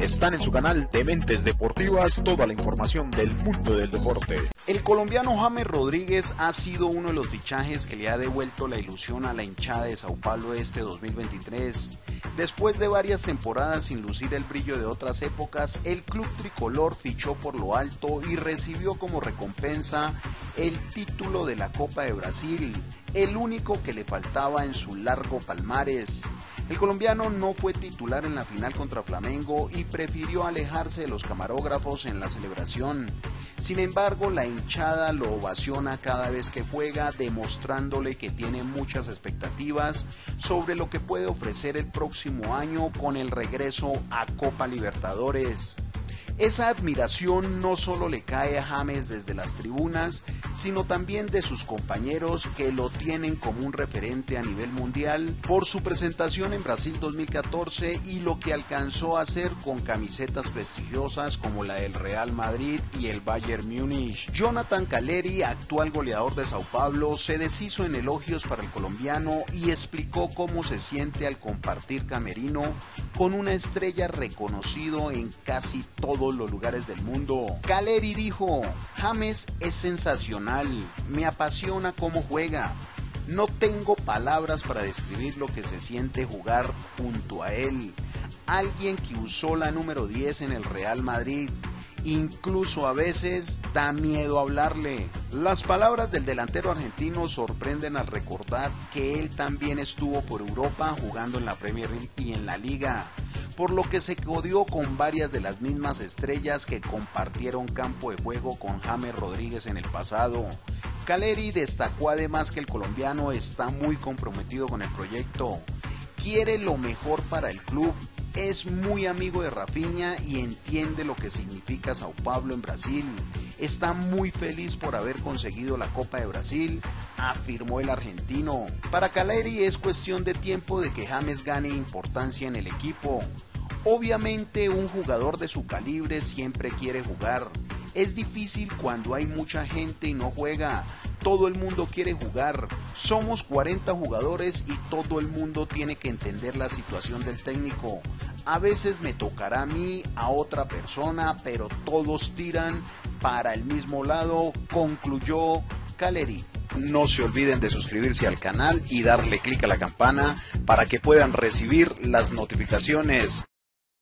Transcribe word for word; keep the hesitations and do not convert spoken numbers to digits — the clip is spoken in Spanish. Están en su canal Dementes Deportivas toda la información del mundo del deporte. El colombiano James Rodríguez ha sido uno de los fichajes que le ha devuelto la ilusión a la hinchada de São Paulo este dos mil veintitrés. Después de varias temporadas sin lucir el brillo de otras épocas, el club tricolor fichó por lo alto y recibió como recompensa el título de la Copa de Brasil, el único que le faltaba en su largo palmarés. El colombiano no fue titular en la final contra Flamengo y prefirió alejarse de los camarógrafos en la celebración. Sin embargo, la hinchada lo ovaciona cada vez que juega, demostrándole que tiene muchas expectativas sobre lo que puede ofrecer el próximo año con el regreso a Copa Libertadores. Esa admiración no solo le cae a James desde las tribunas, sino también de sus compañeros que lo tienen como un referente a nivel mundial por su presentación en Brasil dos mil catorce y lo que alcanzó a hacer con camisetas prestigiosas como la del Real Madrid y el Bayern Múnich. Jonathan Calleri, actual goleador de São Paulo, se deshizo en elogios para el colombiano y explicó cómo se siente al compartir camerino con una estrella reconocido en casi todo los lugares del mundo. Calleri dijo: James es sensacional, me apasiona cómo juega, no tengo palabras para describir lo que se siente jugar junto a él, alguien que usó la número diez en el Real Madrid, incluso a veces da miedo hablarle. Las palabras del delantero argentino sorprenden al recordar que él también estuvo por Europa jugando en la Premier League y en la Liga, por lo que se codió con varias de las mismas estrellas que compartieron campo de juego con James Rodríguez en el pasado. Calleri destacó además que el colombiano está muy comprometido con el proyecto, quiere lo mejor para el club, es muy amigo de Rafinha y entiende lo que significa São Paulo en Brasil. Está muy feliz por haber conseguido la Copa de Brasil, afirmó el argentino. Para Calleri es cuestión de tiempo de que James gane importancia en el equipo. Obviamente un jugador de su calibre siempre quiere jugar. Es difícil cuando hay mucha gente y no juega. Todo el mundo quiere jugar. Somos cuarenta jugadores y todo el mundo tiene que entender la situación del técnico. A veces me tocará a mí, a otra persona, pero todos tiran para el mismo lado, concluyó Calleri. No se olviden de suscribirse al canal y darle clic a la campana para que puedan recibir las notificaciones.